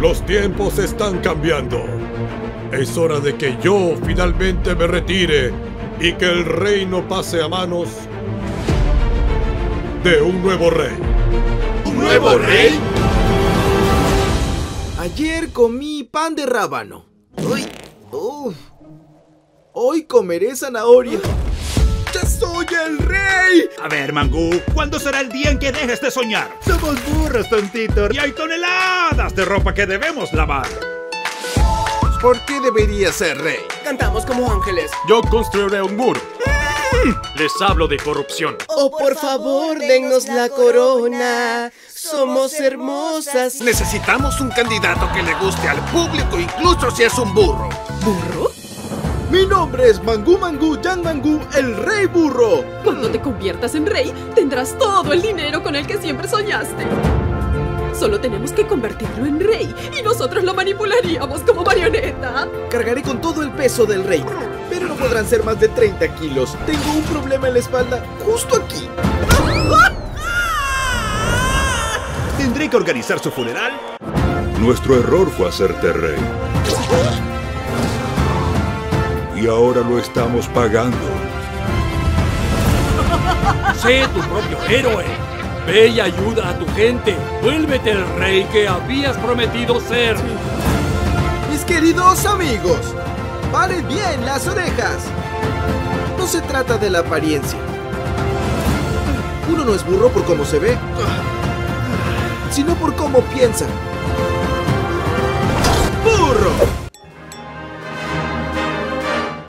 Los tiempos están cambiando. Es hora de que yo finalmente me retire y que el reino pase a manos de un nuevo rey. ¿Un nuevo rey? Ayer comí pan de rábano. Uy, hoy comeré zanahoria. ¡Ya soy el rey! A ver, Mangú, ¿cuándo será el día en que dejes de soñar? Somos burros, tontito. Y hay toneladas de ropa que debemos lavar. ¿Por qué debería ser rey? Cantamos como ángeles. Yo construiré un muro. Les hablo de corrupción. Oh, por favor, dennos la corona. Somos hermosas. Necesitamos un candidato que le guste al público, incluso si es un burro. ¿Burro? Mi nombre es Mangú Mangú Yang Mangú, el rey burro. Cuando te conviertas en rey, tendrás todo el dinero con el que siempre soñaste. Solo tenemos que convertirlo en rey y nosotros lo manipularíamos como marioneta. Cargaré con todo el peso del rey, pero no podrán ser más de 30 kilos. Tengo un problema en la espalda, justo aquí. Tendré que organizar su funeral. Nuestro error fue hacerte rey. Y ahora lo estamos pagando. Sé tu propio héroe. Ve y ayuda a tu gente. Vuélvete el rey que habías prometido ser. Mis queridos amigos, paren bien las orejas. No se trata de la apariencia. Uno no es burro por cómo se ve, sino por cómo piensa. ¡Burro!